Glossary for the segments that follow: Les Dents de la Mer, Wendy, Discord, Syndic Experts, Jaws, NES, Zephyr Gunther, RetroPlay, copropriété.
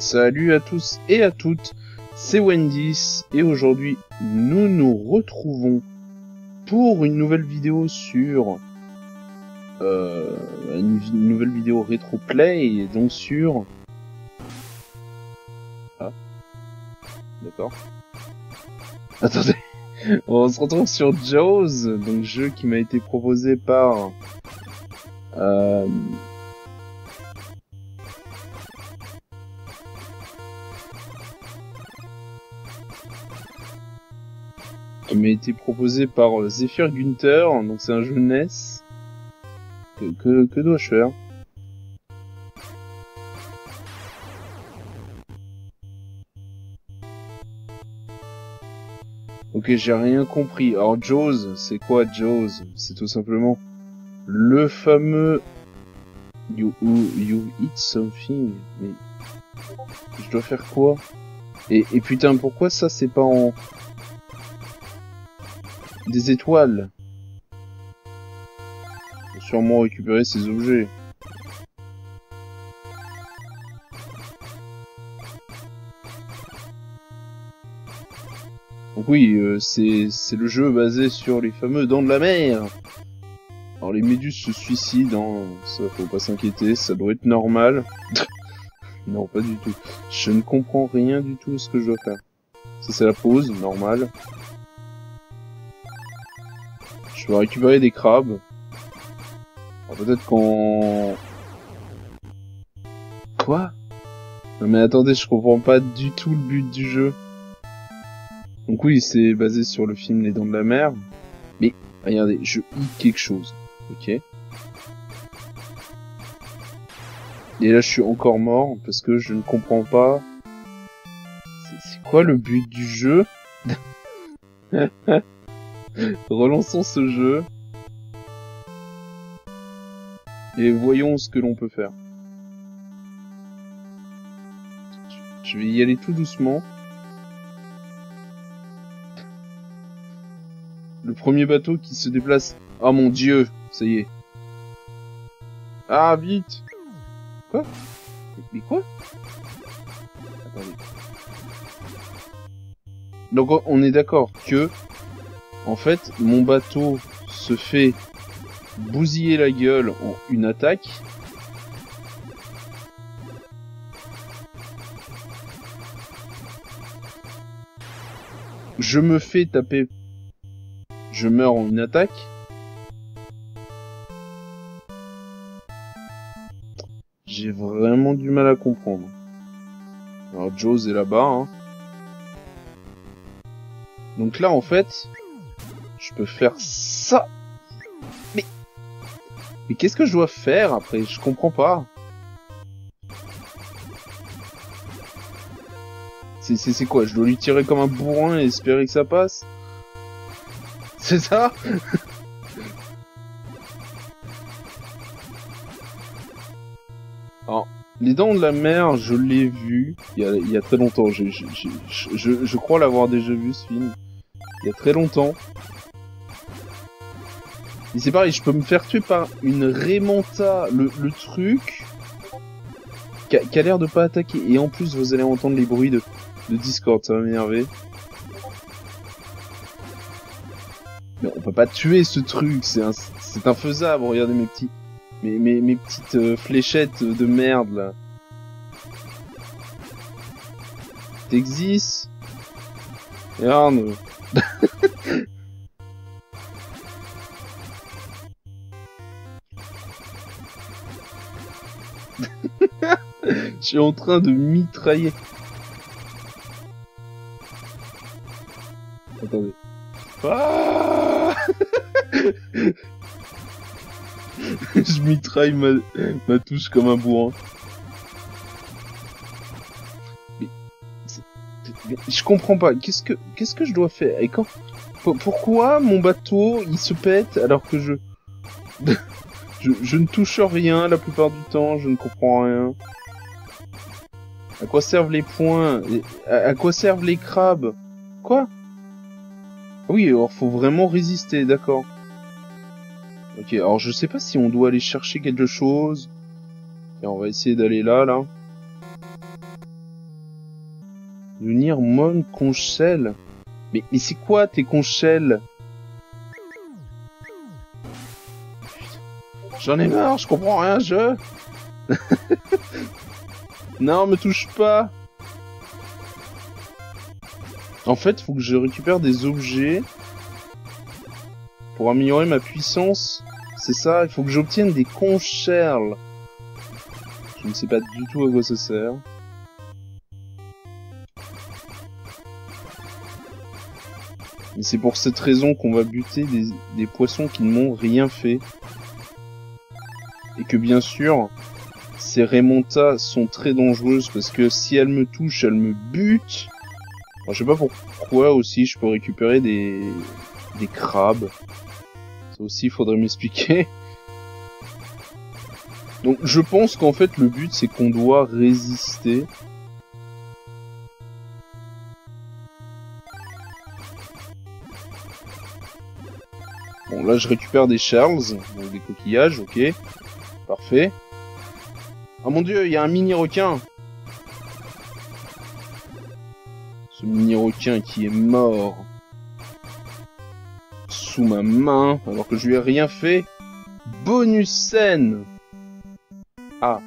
Salut à tous et à toutes, c'est Wendy et aujourd'hui nous nous retrouvons pour une nouvelle vidéo sur une nouvelle vidéo RetroPlay et donc sur d'accord. Attendez, on se retrouve sur Jaws, donc jeu qui m'a été proposé par Zephyr Gunther, donc c'est un jeu NES. Que dois-je faire? Ok, j'ai rien compris. Alors Jaws, c'est quoi Jaws? C'est tout simplement le fameux you eat something. Mais je dois faire quoi? Et putain, pourquoi ça c'est pas en des étoiles? Faut sûrement récupérer ces objets. Donc oui, c'est le jeu basé sur les fameux Dents de la Mer. Alors les méduses se suicident, hein. Ça faut pas s'inquiéter, ça doit être normal. Non, pas du tout. Je ne comprends rien du tout ce que je dois faire. Ça c'est la pause, normale. Je vais récupérer des crabes. Alors peut-être qu'on... Quoi? Non mais attendez, je comprends pas du tout le but du jeu. Donc oui, c'est basé sur le film Les Dents de la Mer. Mais, regardez, je hais quelque chose. Ok. Et là, je suis encore mort, parce que je ne comprends pas... C'est quoi le but du jeu? Relançons ce jeu et voyons ce que l'on peut faire. Je vais y aller tout doucement. Le premier bateau qui se déplace. Ah mon dieu, ça y est. Ah vite. Quoi? Mais quoi? Attendez. Donc on est d'accord que... En fait, mon bateau se fait bousiller la gueule en une attaque. Je me fais taper. Je meurs en une attaque. J'ai vraiment du mal à comprendre. Alors, Jaws est là-bas, hein. Donc là, en fait... Je peux faire ça. Mais qu'est-ce que je dois faire après? Je comprends pas. C'est quoi? Je dois lui tirer comme un bourrin et espérer que ça passe? C'est ça? Alors, Les Dents de la Mer, je l'ai vu il y a très longtemps. Je crois l'avoir déjà vu ce film. Il y a très longtemps. Et c'est pareil, je peux me faire tuer par une Raymanta, le truc qui a l'air de pas attaquer. Et en plus, vous allez entendre les bruits de Discord, ça va m'énerver. Mais on peut pas tuer ce truc, c'est infaisable. Regardez mes petites fléchettes de merde là. T'existes? Regarde. Je suis en train de mitrailler. Attendez. Ah je mitraille ma touche comme un bourrin. Mais je comprends pas. Qu'est-ce que je dois faire? Et quand? Pourquoi mon bateau il se pète alors que je... Je ne touche rien la plupart du temps, je ne comprends rien. À quoi servent les points? À quoi servent les crabes? Quoi? Oui, alors faut vraiment résister, d'accord. Ok, alors je sais pas si on doit aller chercher quelque chose. Et on va essayer d'aller là. devenir mon conchelle. Mais c'est quoi tes conchelles? J'en ai marre, je comprends rien, je... Non, me touche pas. En fait, faut que je récupère des objets pour améliorer ma puissance. C'est ça, il faut que j'obtienne des conchelles. Je ne sais pas du tout à quoi ça sert. Mais c'est pour cette raison qu'on va buter des poissons qui ne m'ont rien fait. Et que bien sûr, ces remontas sont très dangereuses parce que si elles me touchent, elles me butent. Alors, je sais pas pourquoi aussi je peux récupérer des crabes. Ça aussi, il faudrait m'expliquer. Donc je pense qu'en fait le but c'est qu'on doit résister. Bon là je récupère des Charles, donc des coquillages, ok. Parfait. Ah mon dieu, il y a un mini requin. Ce mini requin qui est mort sous ma main alors que je lui ai rien fait. Bonus scène. Ah.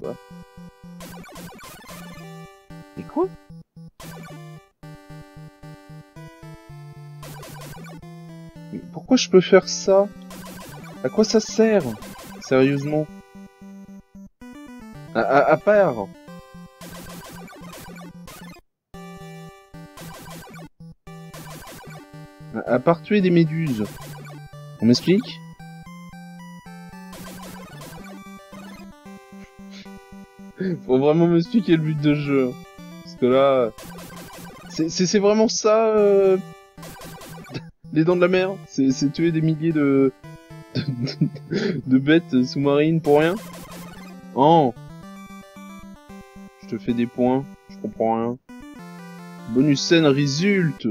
Quoi? Et quoi? Mais pourquoi je peux faire ça? À quoi ça sert? Sérieusement? À part... À part tuer des méduses. On m'explique? Faut vraiment m'expliquer le but de jeu. Parce que là... C'est vraiment ça... Les Dents de la Mer. C'est tuer des milliers de bêtes sous-marines pour rien. Oh. Je te fais des points. Je comprends rien. Bonus scène résulte.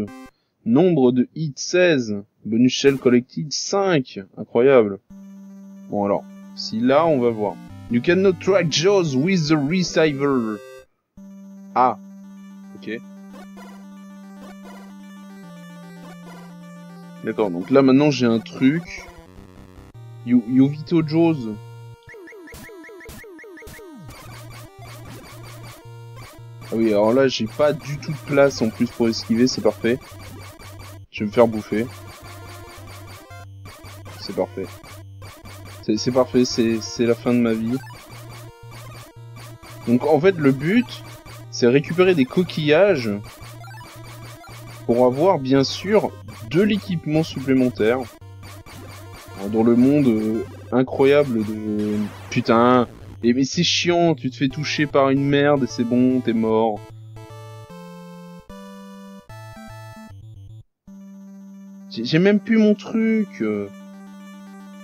Nombre de hits 16. Bonus shell collected 5. Incroyable. Bon alors. Si là, on va voir. You cannot track Jaws with the receiver. Ah. Ok. D'accord, donc là maintenant j'ai un truc. You Vito Jaws. Ah oui, alors là j'ai pas du tout de place en plus pour esquiver, c'est parfait. Je vais me faire bouffer. C'est parfait. C'est parfait, c'est la fin de ma vie. Donc en fait le but, c'est récupérer des coquillages pour avoir bien sûr de l'équipement supplémentaire. Alors, dans le monde incroyable de... Putain, et mais c'est chiant, tu te fais toucher par une merde et c'est bon, t'es mort. J'ai même plus mon truc.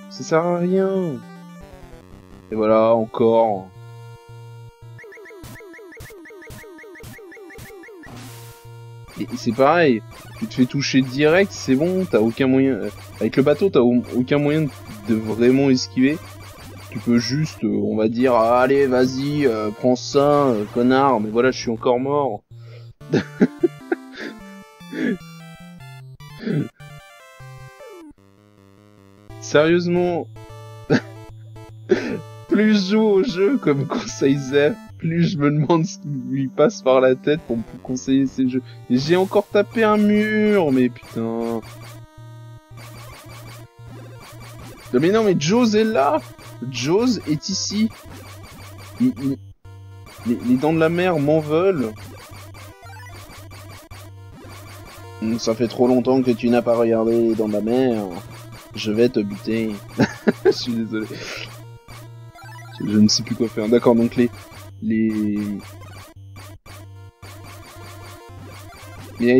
Ça sert à rien. Et voilà, encore. Et c'est pareil, tu te fais toucher direct, c'est bon, t'as aucun moyen... Avec le bateau, t'as aucun moyen de vraiment esquiver. Tu peux juste, on va dire, ah, allez, vas-y, prends ça, connard, mais voilà, je suis encore mort. Sérieusement, plus je joue au jeu comme conseil Zeph, plus je me demande ce qui lui passe par la tête pour me conseiller ces jeux. Et j'ai encore tapé un mur, mais putain. Mais non, mais Jaws est là. Jaws est ici. Les Dents de la Mer m'en veulent. Ça fait trop longtemps que tu n'as pas regardé Les Dents de la Mer. Je vais te buter. Je suis désolé. Je ne sais plus quoi faire. D'accord, donc Et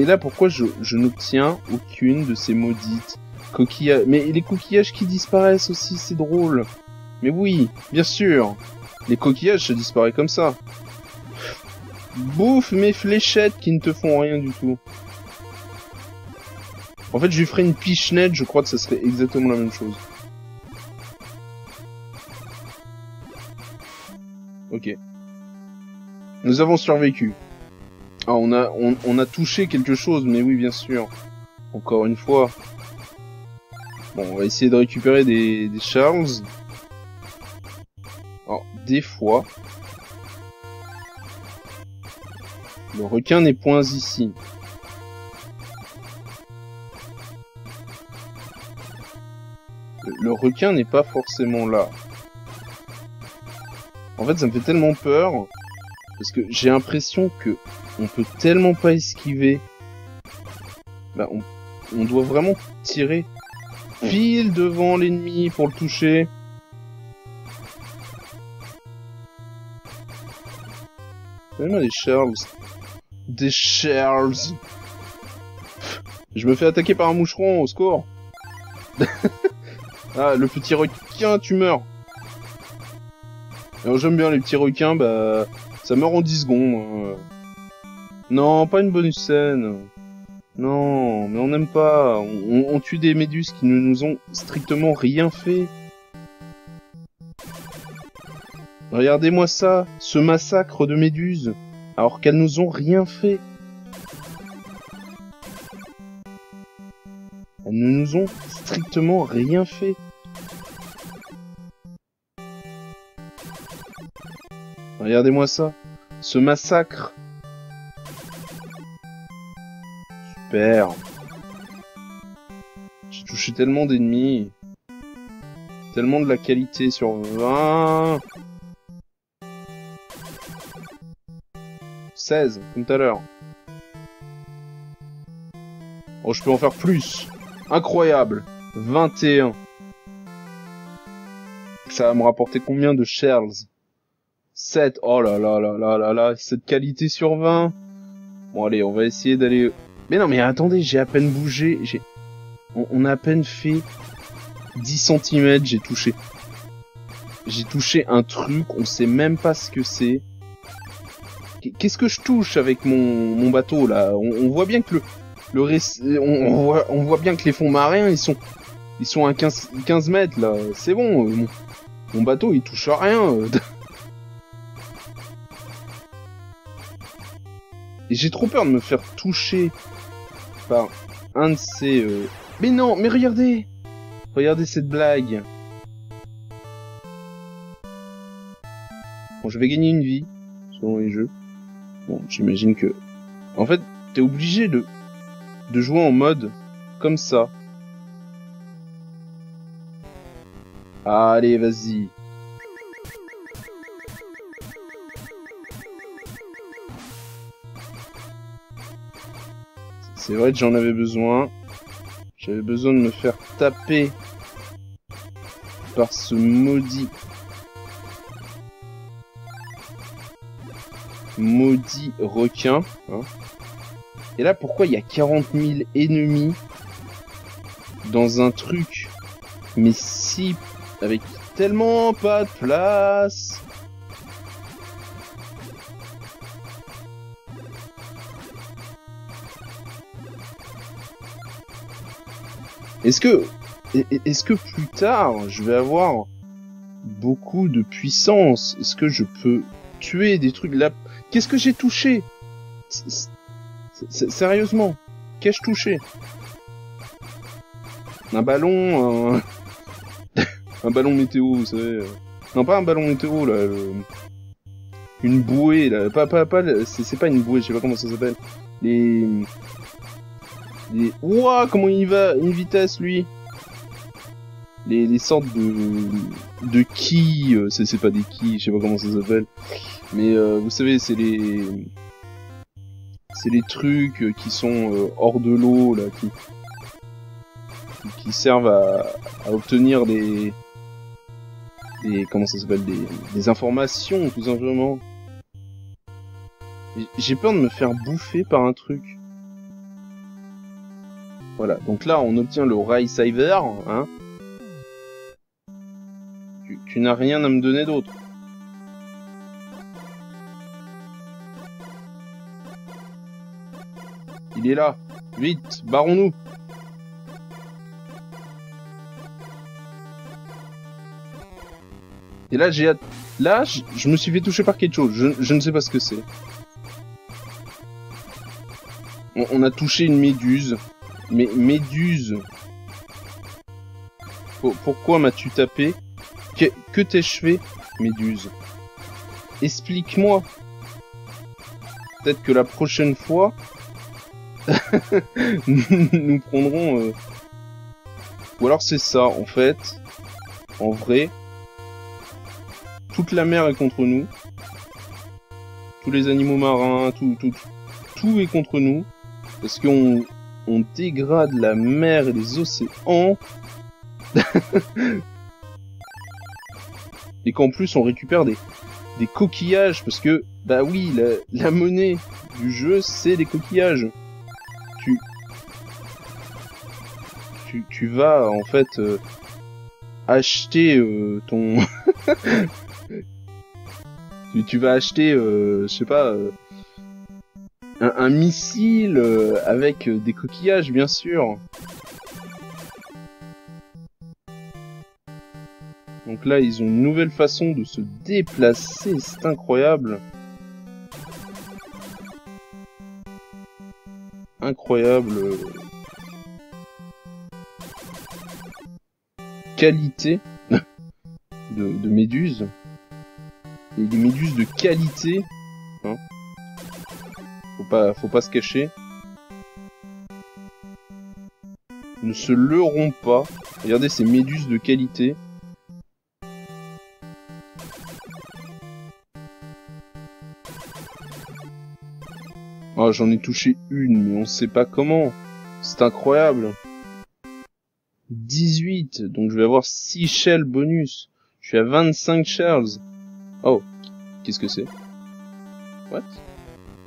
là, pourquoi je n'obtiens aucune de ces maudites coquillages? Mais les coquillages qui disparaissent aussi, c'est drôle. Mais oui, bien sûr. Les coquillages, ça disparaît comme ça. Bouffe mes fléchettes qui ne te font rien du tout. En fait, je lui ferai une pichenette, je crois que ça serait exactement la même chose. Ok. Nous avons survécu. Ah, on a touché quelque chose, mais oui, bien sûr. Encore une fois. Bon, on va essayer de récupérer des charges. Alors, des fois... Le requin n'est point ici. Le requin n'est pas forcément là. En fait, ça me fait tellement peur. Parce que j'ai l'impression que on peut tellement pas esquiver. Bah, on doit vraiment tirer pile devant l'ennemi pour le toucher. Même les Charles. Des Charles. Je me fais attaquer par un moucheron, au secours. Ah, le petit requin, tu meurs. Alors j'aime bien les petits requins, bah... Ça meurt en 10 secondes. Non, pas une bonus scène. Non, mais on n'aime pas. On tue des méduses qui ne nous ont strictement rien fait. Regardez-moi ça, ce massacre de méduses, alors qu'elles nous ont rien fait. Elles ne nous ont strictement rien fait. Regardez-moi ça, ce massacre. Super. J'ai touché tellement d'ennemis. Tellement de la qualité sur 20. 16, comme tout à l'heure. Oh, je peux en faire plus. Incroyable. 21. Ça va me rapporter combien de Charles? 7. Oh là là là là là là. Cette qualité sur 20. Bon, allez, on va essayer d'aller... Mais non, mais attendez, j'ai à peine bougé. On a à peine fait 10 cm, j'ai touché. J'ai touché un truc, on sait même pas ce que c'est. Qu'est-ce que je touche avec mon bateau là? On voit bien que on voit bien que les fonds marins ils sont à 15 mètres là. C'est bon, mon bateau il touche à rien. Et j'ai trop peur de me faire toucher par un de ces. Mais non, mais regardez, regardez cette blague. Bon, je vais gagner une vie selon les jeux. Bon, j'imagine que... En fait, t'es obligé de jouer en mode comme ça. Allez, vas-y. C'est vrai que j'en avais besoin. J'avais besoin de me faire taper par ce maudit requin, hein. Et là, pourquoi il y a 40 000 ennemis dans un truc, mais si, avec tellement pas de place. Est-ce que plus tard, je vais avoir beaucoup de puissance? Est-ce que je peux tuer des trucs là? Qu'est-ce que j'ai touché? Sérieusement, qu'ai-je touché? Un ballon, un ballon météo, vous savez. Non, pas un ballon météo, là. Une bouée, là. C'est pas une bouée, je sais pas comment ça s'appelle. Les... Ouah, comment il va? Une vitesse, lui. Les sortes de quilles, c'est pas des quilles, je sais pas comment ça s'appelle, mais vous savez, c'est les trucs qui sont hors de l'eau là, qui servent à obtenir des comment ça s'appelle, des informations tout simplement. J'ai peur de me faire bouffer par un truc. Voilà, donc là on obtient le rail saver, hein. Tu n'as rien à me donner d'autre. Il est là. Vite, barrons-nous. Et là, j'ai hâte Là, je me suis fait toucher par quelque chose. Je ne sais pas ce que c'est. On a touché une méduse. Mais méduse. Pourquoi m'as-tu tapé? Que t'ai-je fait, méduse? Explique-moi. Peut-être que la prochaine fois, nous prendrons... Ou alors c'est ça, en fait. En vrai, toute la mer est contre nous. Tous les animaux marins, tout est contre nous. Parce qu'on dégrade la mer et les océans. Et qu'en plus on récupère des coquillages, parce que, bah oui, la monnaie du jeu, c'est les coquillages. Tu vas, en fait, acheter ton... tu vas acheter, je sais pas, un missile avec des coquillages, bien sûr. Donc là, ils ont une nouvelle façon de se déplacer, c'est incroyable. Incroyable qualité de méduses. Et des méduses de qualité. Hein. Faut pas se cacher. Ne se leurrons pas. Regardez ces méduses de qualité. Ah, j'en ai touché une, mais on sait pas comment. C'est incroyable. 18, donc je vais avoir 6 shells bonus. Je suis à 25 shells. Oh, qu'est-ce que c'est? What?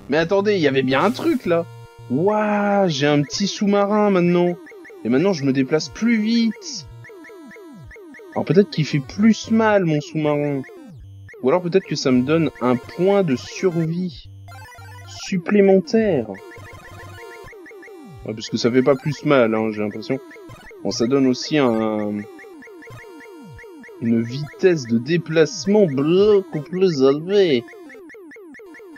Mais attendez, il y avait bien un truc, là. Waouh, j'ai un petit sous-marin, maintenant. Et maintenant, je me déplace plus vite. Alors, peut-être qu'il fait plus mal, mon sous-marin. Ou alors, peut-être que ça me donne un point de survie supplémentaire. Ouais, parce que ça fait pas plus mal, hein, j'ai l'impression. Bon, ça donne aussi une vitesse de déplacement beaucoup plus élevée.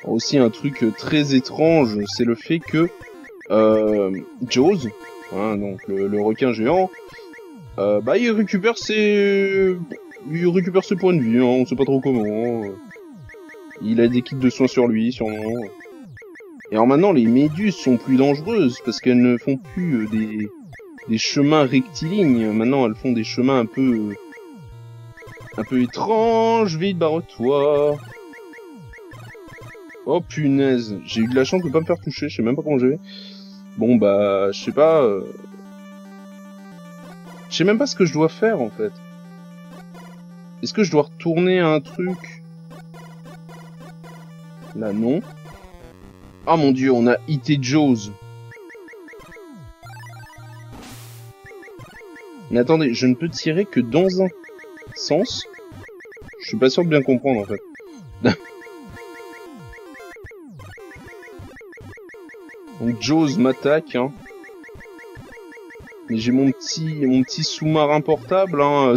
Aussi un truc très étrange, c'est le fait que Jaws, hein, donc le requin géant, bah il récupère ses points de vie, hein, on sait pas trop comment. Il a des kits de soins sur lui, sûrement. Et alors maintenant, les méduses sont plus dangereuses, parce qu'elles ne font plus des chemins rectilignes. Maintenant, elles font des chemins un peu étranges. Vite, barre-toi. Oh, punaise. J'ai eu de la chance de pas me faire toucher. Je sais même pas comment je vais. Bon, bah, je sais pas... Je sais même pas ce que je dois faire, en fait. Est-ce que je dois retourner à un truc? Là, non. Ah, mon dieu, on a hité Jaws. Mais attendez, je ne peux tirer que dans un sens. Je suis pas sûr de bien comprendre, en fait. Donc Jaws m'attaque, hein. Mais j'ai mon petit sous-marin portable, hein.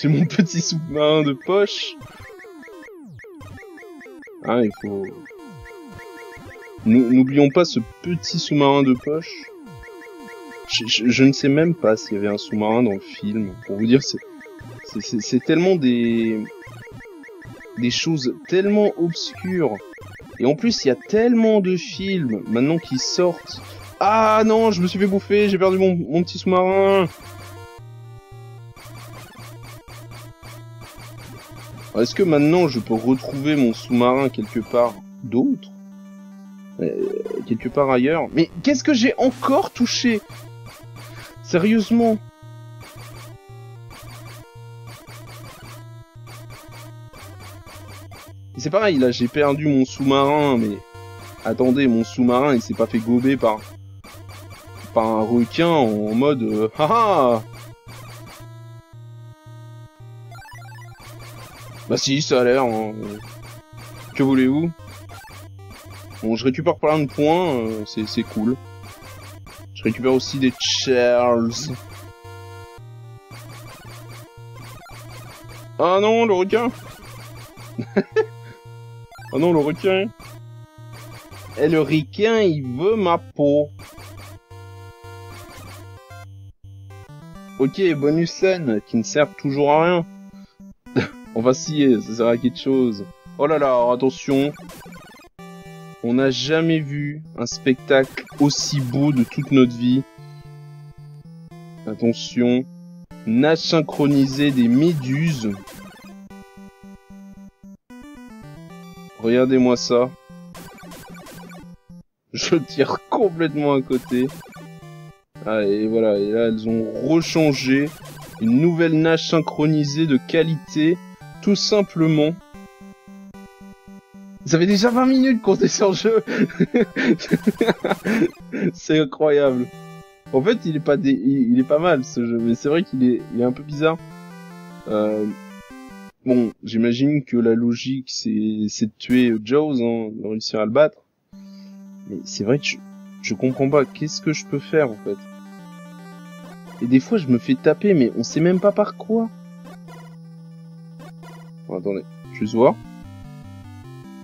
J'ai mon petit sous-marin de poche. Ah, il faut... N'oublions pas ce petit sous-marin de poche. Je ne sais même pas s'il y avait un sous-marin dans le film. Pour vous dire, c'est tellement des choses tellement obscures. Et en plus, il y a tellement de films maintenant qui sortent. Ah non, je me suis fait bouffer, j'ai perdu mon petit sous-marin. Est-ce que maintenant je peux retrouver mon sous-marin quelque part d'autre? Quelque part ailleurs? Mais qu'est-ce que j'ai encore touché? Sérieusement? C'est pareil, là j'ai perdu mon sous-marin, mais... Attendez, mon sous-marin il s'est pas fait gober par un requin en mode... Haha! Bah si, ça a l'air, hein. Que voulez-vous? Bon, je récupère plein de points, c'est cool. Je récupère aussi des Charles. Ah non, le requin! Oh non, le requin. Et le requin, il veut ma peau. Ok, bonus scène, qui ne sert toujours à rien. Enfin si, ça sert à quelque chose. Oh là là, attention. On n'a jamais vu un spectacle aussi beau de toute notre vie. Attention. Nage synchronisée des méduses. Regardez-moi ça. Je tire complètement à côté. Ah, et voilà, et là elles ont rechangé. Une nouvelle nage synchronisée de qualité, tout simplement. Ça fait déjà 20 minutes qu'on est sur le jeu. C'est incroyable. En fait, il est pas mal ce jeu, mais c'est vrai qu'il est, un peu bizarre. Bon, j'imagine que la logique c'est de tuer Jaws, hein, de réussir à le battre. Mais c'est vrai que je comprends pas. Qu'est-ce que je peux faire en fait? Et des fois, je me fais taper, mais on sait même pas par quoi. Bon, attendez, je vais voir.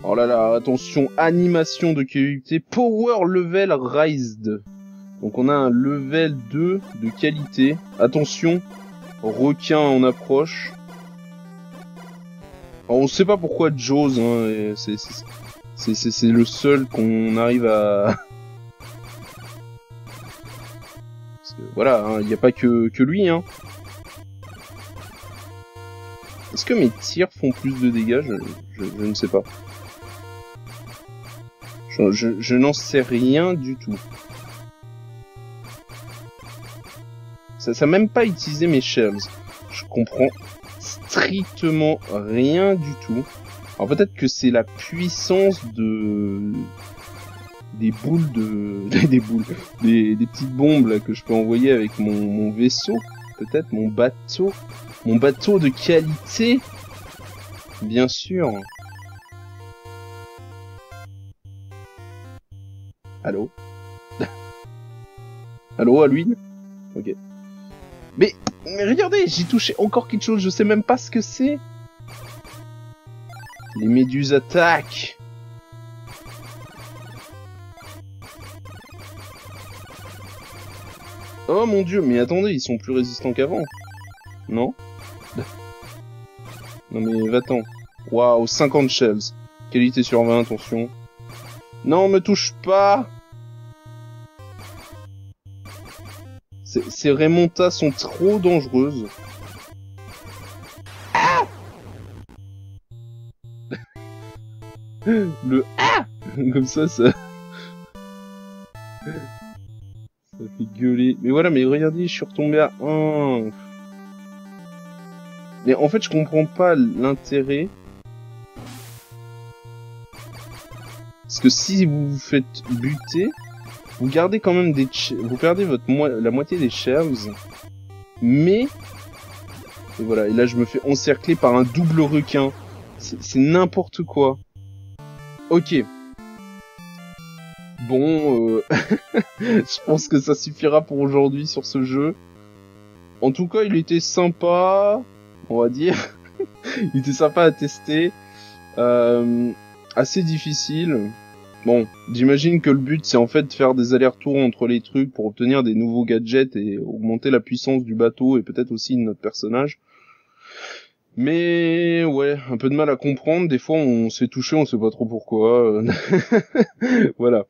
Oh là là, attention, animation de qualité, Power Level Raised. Donc on a un level 2 de qualité. Attention, requin en approche. Alors on sait pas pourquoi Jaws, hein, c'est le seul qu'on arrive à... Parce que, voilà, il n'y a pas que lui. Hein. Est-ce que mes tirs font plus de dégâts? Je ne sais pas. Je n'en sais rien du tout. Ça n'a même pas utilisé mes shells. Je comprends strictement rien du tout. Alors peut-être que c'est la puissance de... Des petites bombes là, que je peux envoyer avec mon vaisseau. Peut-être mon bateau. Mon bateau de qualité. Bien sûr. Allô? Allô, Halloween? Ok. Mais regardez, j'ai touché encore quelque chose, je sais même pas ce que c'est. Les méduses attaquent. Oh mon dieu, mais attendez, ils sont plus résistants qu'avant. Non? Non mais va-t'en. Waouh, 50 shells. Qualité sur 20, attention. Non, me touche pas! Ces remontas sont trop dangereuses. Ah le ah comme ça fait gueuler. Mais voilà, mais regardez, je suis retombé à 1. Mais en fait, je comprends pas l'intérêt. Parce que si vous vous faites buter, vous gardez quand même des... Vous perdez la moitié des shells. Mais... Et voilà, et là je me fais encercler par un double requin. C'est n'importe quoi. Ok. Bon, je pense que ça suffira pour aujourd'hui sur ce jeu. En tout cas, il était sympa, on va dire. Il était sympa à tester. Assez difficile. Bon, j'imagine que le but c'est en fait de faire des allers-retours entre les trucs pour obtenir des nouveaux gadgets et augmenter la puissance du bateau et peut-être aussi de notre personnage. Mais ouais, un peu de mal à comprendre, des fois on s'est touché, on sait pas trop pourquoi. Voilà.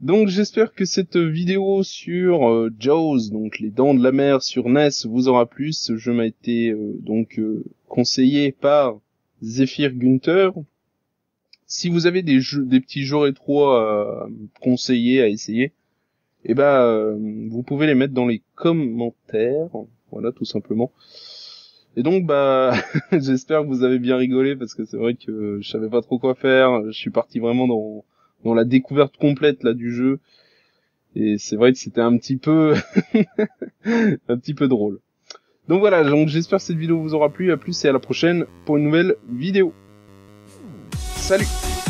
Donc j'espère que cette vidéo sur Jaws, donc les dents de la mer sur NES, vous aura plu. Ce jeu m'a été conseillé par Zephyr Gunther. Si vous avez des petits jeux rétro à conseiller, à essayer, eh ben, vous pouvez les mettre dans les commentaires. Voilà, tout simplement. Et donc, bah, j'espère que vous avez bien rigolé parce que c'est vrai que je savais pas trop quoi faire. Je suis parti vraiment dans la découverte complète, là, du jeu. Et c'est vrai que c'était un petit peu, un petit peu drôle. Donc voilà. Donc, j'espère que cette vidéo vous aura plu. À plus et à la prochaine pour une nouvelle vidéo. Salut!